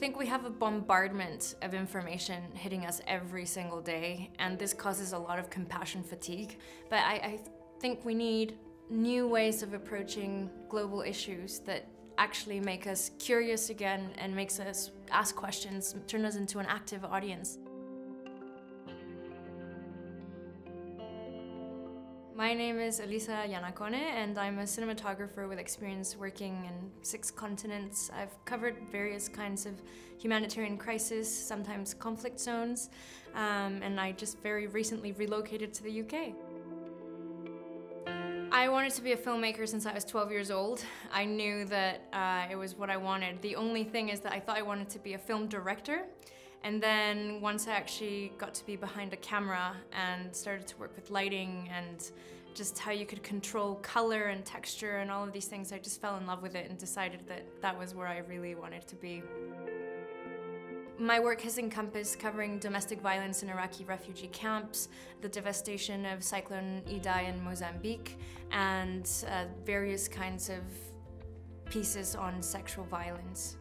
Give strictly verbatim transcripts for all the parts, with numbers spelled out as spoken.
think we have a bombardment of information hitting us every single day, and this causes a lot of compassion fatigue. But I, I think we need new ways of approaching global issues that actually make us curious again and makes us ask questions, turn us into an active audience. My name is Elisa Iannacone, and I'm a cinematographer with experience working in six continents. I've covered various kinds of humanitarian crises, sometimes conflict zones, um, and I just very recently relocated to the U K. I wanted to be a filmmaker since I was twelve years old. I knew that uh, it was what I wanted. The only thing is that I thought I wanted to be a film director. And then once I actually got to be behind a camera and started to work with lighting and just how you could control color and texture and all of these things, I just fell in love with it and decided that that was where I really wanted to be. My work has encompassed covering domestic violence in Iraqi refugee camps, the devastation of Cyclone Idai in Mozambique, and uh, various kinds of pieces on sexual violence.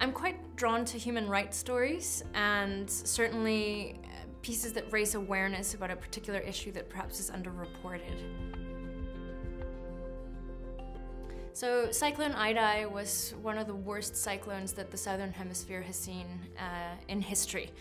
I'm quite drawn to human rights stories, and certainly pieces that raise awareness about a particular issue that perhaps is underreported. So Cyclone Idai was one of the worst cyclones that the Southern Hemisphere has seen uh, in history.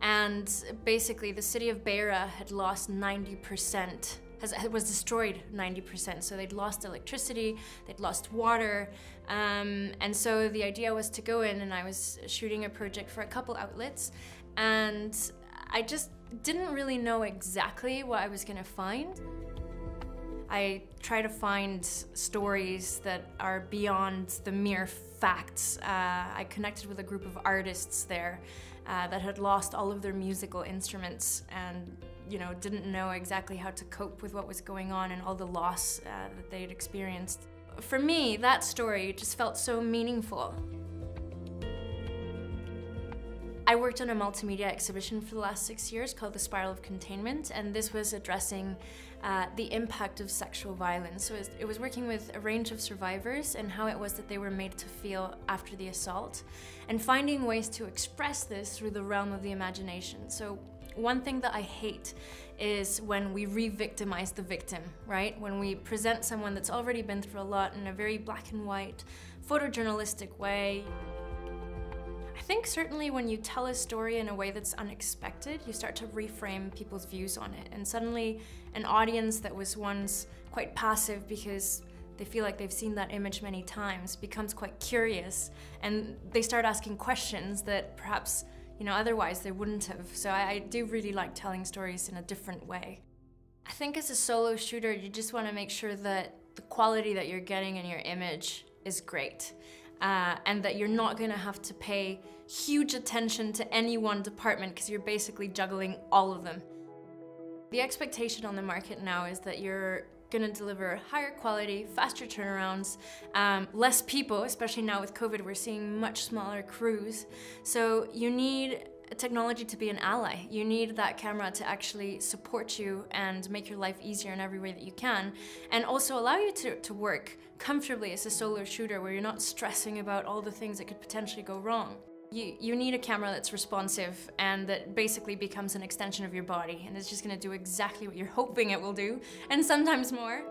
And basically the city of Beira had lost ninety percent, has, was destroyed ninety percent. So they'd lost electricity, they'd lost water. Um, and so the idea was to go in, and I was shooting a project for a couple outlets. And I just didn't really know exactly what I was gonna find. I try to find stories that are beyond the mere facts. Uh, I connected with a group of artists there uh, that had lost all of their musical instruments and, you know, didn't know exactly how to cope with what was going on and all the loss uh, that they had experienced. For me, that story just felt so meaningful. I worked on a multimedia exhibition for the last six years called The Spiral of Containment, and this was addressing uh, the impact of sexual violence. So it was working with a range of survivors and how it was that they were made to feel after the assault, and finding ways to express this through the realm of the imagination. So one thing that I hate is when we re-victimize the victim, right? When we present someone that's already been through a lot in a very black and white, photojournalistic way. I think certainly when you tell a story in a way that's unexpected, you start to reframe people's views on it. And suddenly an audience that was once quite passive because they feel like they've seen that image many times becomes quite curious, and they start asking questions that perhaps, you know, otherwise they wouldn't have. So I, I do really like telling stories in a different way. I think as a solo shooter, you just want to make sure that the quality that you're getting in your image is great. Uh, and that you're not going to have to pay huge attention to any one department because you're basically juggling all of them. The expectation on the market now is that you're going to deliver higher quality, faster turnarounds, um, less people, especially now with COVID, we're seeing much smaller crews. So you need technology to be an ally. You need that camera to actually support you and make your life easier in every way that you can, and also allow you to, to work comfortably as a solo shooter where you're not stressing about all the things that could potentially go wrong. You, you need a camera that's responsive and that basically becomes an extension of your body, and it's just going to do exactly what you're hoping it will do, and sometimes more.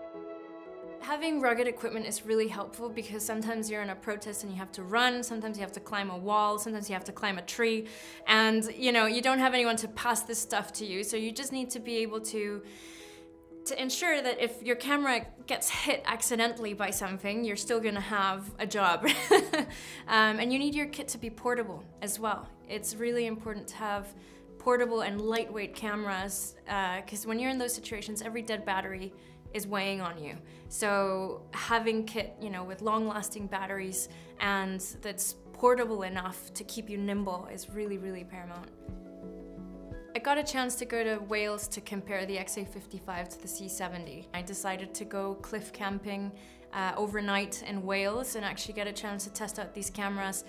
Having rugged equipment is really helpful because sometimes you're in a protest and you have to run, sometimes you have to climb a wall, sometimes you have to climb a tree, and you know, you don't have anyone to pass this stuff to you, so you just need to be able to to ensure that if your camera gets hit accidentally by something, you're still gonna have a job. um, and you need your kit to be portable as well. It's really important to have portable and lightweight cameras because uh, when you're in those situations, every dead battery is weighing on you. So having kit, you know, with long-lasting batteries and that's portable enough to keep you nimble is really, really paramount. I got a chance to go to Wales to compare the X A fifty-five to the C seventy. I decided to go cliff camping uh, overnight in Wales and actually get a chance to test out these cameras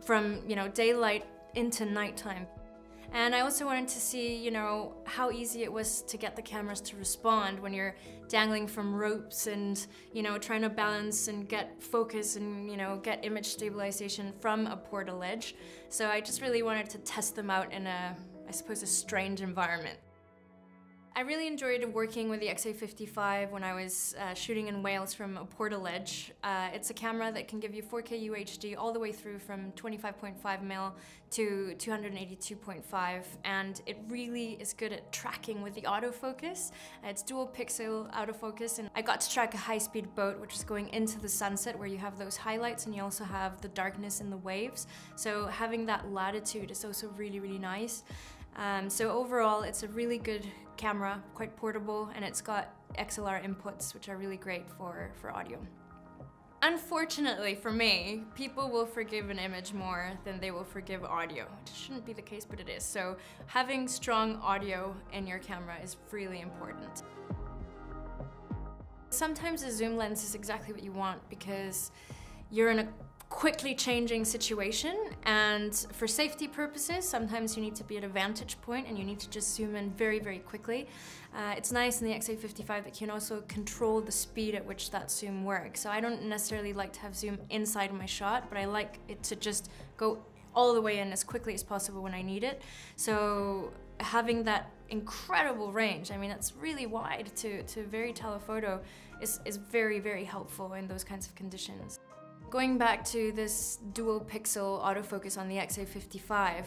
from, you know, daylight into nighttime. And I also wanted to see, you know, how easy it was to get the cameras to respond when you're dangling from ropes and, you know, trying to balance and get focus and, you know, get image stabilization from a portal edge. So I just really wanted to test them out in a, I suppose, a strange environment. I really enjoyed working with the X A fifty-five when I was uh, shooting in Wales from a portal edge. Uh, it's a camera that can give you four K U H D all the way through from twenty-five point five mil to two eighty-two point five, and it really is good at tracking with the autofocus. It's dual pixel autofocus, and I got to track a high-speed boat which is going into the sunset, where you have those highlights and you also have the darkness in the waves. So having that latitude is also really, really nice. Um, so overall, it's a really good camera, quite portable, and it's got X L R inputs, which are really great for, for audio. Unfortunately for me, people will forgive an image more than they will forgive audio. It shouldn't be the case, but it is. So having strong audio in your camera is really important. Sometimes a zoom lens is exactly what you want, because you're in a quickly changing situation, and for safety purposes sometimes you need to be at a vantage point and you need to just zoom in very, very quickly. Uh, it's nice in the X A fifty-five that you can also control the speed at which that zoom works. So I don't necessarily like to have zoom inside my shot, but I like it to just go all the way in as quickly as possible when I need it. So having that incredible range, I mean, that's really wide to, to very telephoto, is, is very, very helpful in those kinds of conditions. Going back to this dual pixel autofocus on the X A fifty-five,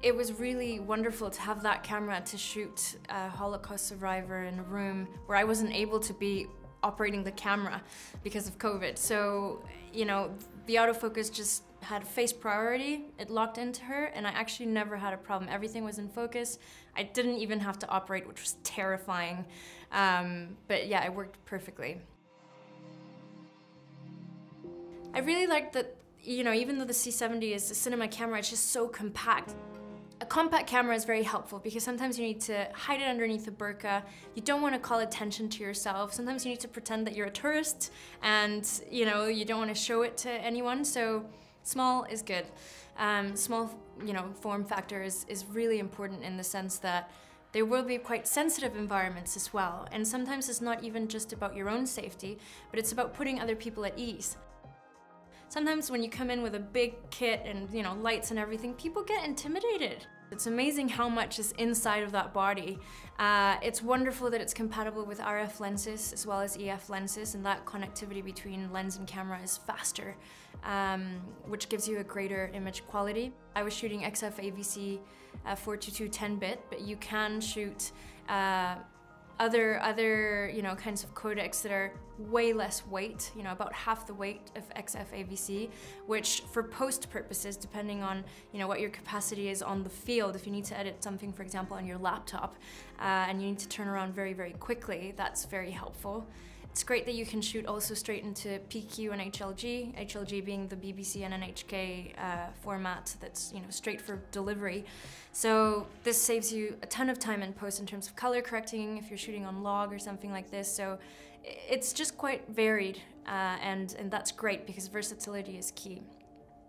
it was really wonderful to have that camera to shoot a Holocaust survivor in a room where I wasn't able to be operating the camera because of COVID. So, you know, the autofocus just had face priority, it locked into her, and I actually never had a problem. Everything was in focus. I didn't even have to operate, which was terrifying. Um, but yeah, it worked perfectly. I really like that, you know, even though the C seventy is a cinema camera, it's just so compact. A compact camera is very helpful because sometimes you need to hide it underneath a burqa. You don't want to call attention to yourself. Sometimes you need to pretend that you're a tourist and, you know, you don't want to show it to anyone. So small is good. Um, small, you know, form factor is, is really important in the sense that there will be quite sensitive environments as well. And sometimes it's not even just about your own safety, but it's about putting other people at ease. Sometimes when you come in with a big kit and, you know, lights and everything, people get intimidated. It's amazing how much is inside of that body. Uh, it's wonderful that it's compatible with R F lenses as well as E F lenses, and that connectivity between lens and camera is faster, um, which gives you a greater image quality. I was shooting X F A V C uh, four twenty-two ten bit, but you can shoot uh, Other, other, you know, kinds of codecs that are way less weight, you know, about half the weight of X F A V C, which for post purposes, depending on, you know, what your capacity is on the field, if you need to edit something, for example, on your laptop, uh, and you need to turn around very, very quickly, that's very helpful. It's great that you can shoot also straight into P Q and H L G, H L G being the B B C and N H K uh, format that's, you know, straight for delivery. So this saves you a ton of time in post in terms of color correcting if you're shooting on log or something like this. So it's just quite varied, uh, and, and that's great because versatility is key.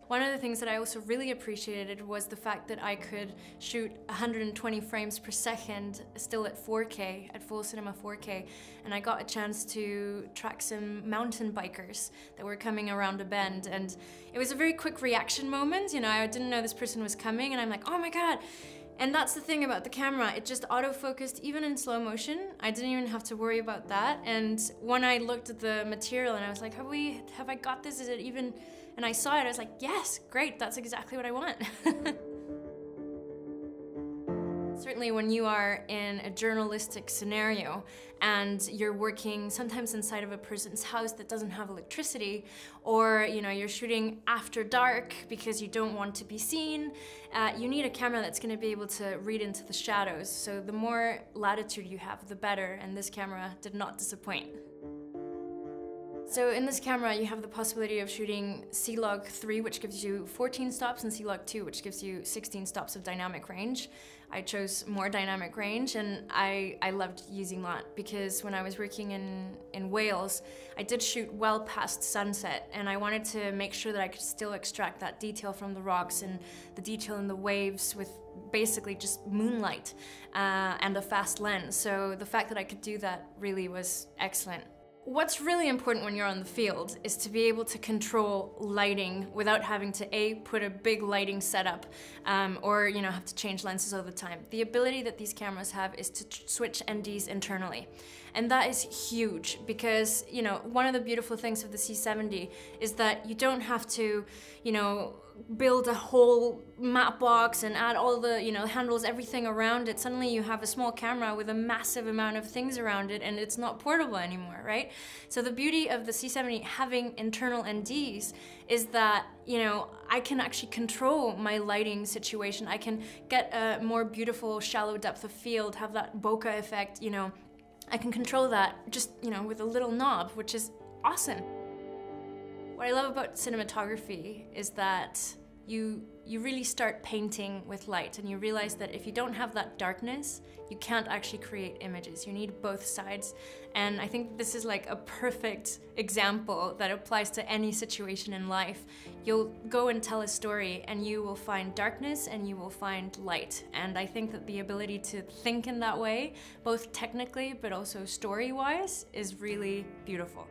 One of the things that I also really appreciated was the fact that I could shoot one hundred twenty frames per second still at four K, at full cinema four K, and I got a chance to track some mountain bikers that were coming around a bend, and it was a very quick reaction moment. You know, I didn't know this person was coming, and I'm like, oh my god! And that's the thing about the camera, it just auto-focused even in slow motion. I didn't even have to worry about that. And when I looked at the material and I was like, have we, have I got this, is it even, and I saw it, I was like, yes, great, that's exactly what I want. Certainly when you are in a journalistic scenario and you're working sometimes inside of a person's house that doesn't have electricity, or, you know, you're shooting after dark because you don't want to be seen, uh, you need a camera that's going to be able to read into the shadows. So the more latitude you have, the better, and this camera did not disappoint. So in this camera, you have the possibility of shooting C log three, which gives you fourteen stops, and C log two, which gives you sixteen stops of dynamic range. I chose more dynamic range, and I, I loved using that because when I was working in, in Wales, I did shoot well past sunset, and I wanted to make sure that I could still extract that detail from the rocks and the detail in the waves with basically just moonlight uh, and a fast lens. So the fact that I could do that really was excellent. What's really important when you're on the field is to be able to control lighting without having to A, put a big lighting setup um, or you know have to change lenses all the time. The ability that these cameras have is to switch N Ds internally, and that is huge because you know one of the beautiful things of the C seventy is that you don't have to you know build a whole map box and add all the you know handles, everything around it. Suddenly you have a small camera with a massive amount of things around it, and it's not portable anymore, right? So the beauty of the C seventy having internal N Ds is that you know I can actually control my lighting situation. I can get a more beautiful shallow depth of field, have that bokeh effect. you know I can control that just you know with a little knob, which is awesome. What I love about cinematography is that you, you really start painting with light, and you realize that if you don't have that darkness, you can't actually create images. You need both sides, and I think this is like a perfect example that applies to any situation in life. You'll go and tell a story, and you will find darkness and you will find light, and I think that the ability to think in that way, both technically but also story-wise, is really beautiful.